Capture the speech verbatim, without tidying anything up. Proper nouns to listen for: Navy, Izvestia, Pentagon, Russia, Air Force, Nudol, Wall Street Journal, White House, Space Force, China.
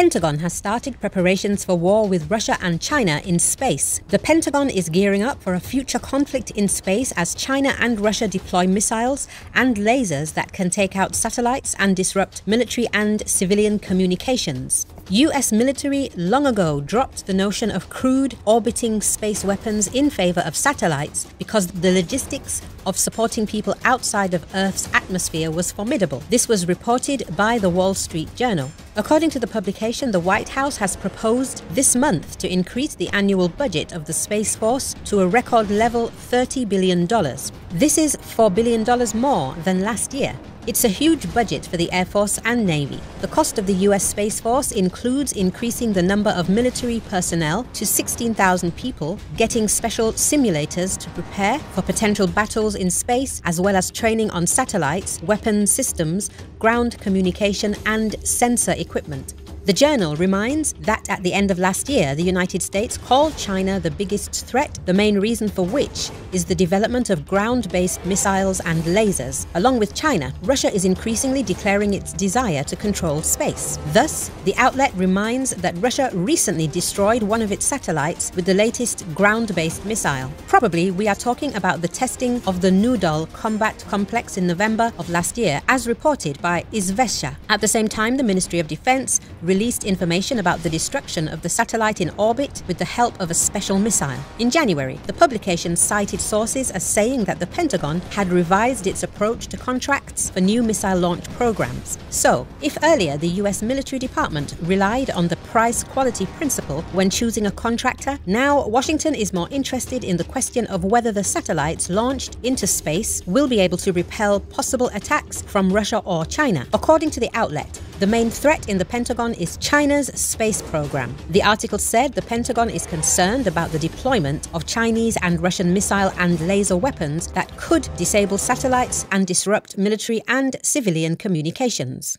Pentagon has started preparations for war with Russia and China in space. The Pentagon is gearing up for a future conflict in space as China and Russia deploy missiles and lasers that can take out satellites and disrupt military and civilian communications. U S military long ago dropped the notion of crude orbiting space weapons in favor of satellites because the logistics of supporting people outside of Earth's atmosphere was formidable. This was reported by the Wall Street Journal. According to the publication, the White House has proposed this month to increase the annual budget of the Space Force to a record level thirty billion dollars. This is four billion dollars more than last year. It's a huge budget for the Air Force and Navy. The cost of the U S Space Force includes increasing the number of military personnel to sixteen thousand people, getting special simulators to prepare for potential battles in space, as well as training on satellites, weapon systems, ground communication, and sensor equipment. The journal reminds that at the end of last year, the United States called China the biggest threat, the main reason for which is the development of ground-based missiles and lasers. Along with China, Russia is increasingly declaring its desire to control space. Thus, the outlet reminds that Russia recently destroyed one of its satellites with the latest ground-based missile. Probably we are talking about the testing of the Nudol combat complex in November of last year, as reported by Izvestia. At the same time, the Ministry of Defense released Released information about the destruction of the satellite in orbit with the help of a special missile. In January, the publication cited sources as saying that the Pentagon had revised its approach to contracts for new missile launch programs. So, if earlier the U S military department relied on the price-quality principle when choosing a contractor, now Washington is more interested in the question of whether the satellites launched into space will be able to repel possible attacks from Russia or China. According to the outlet, the main threat in the Pentagon is China's space program. The article said the Pentagon is concerned about the deployment of Chinese and Russian missile and laser weapons that could disable satellites and disrupt military and civilian communications.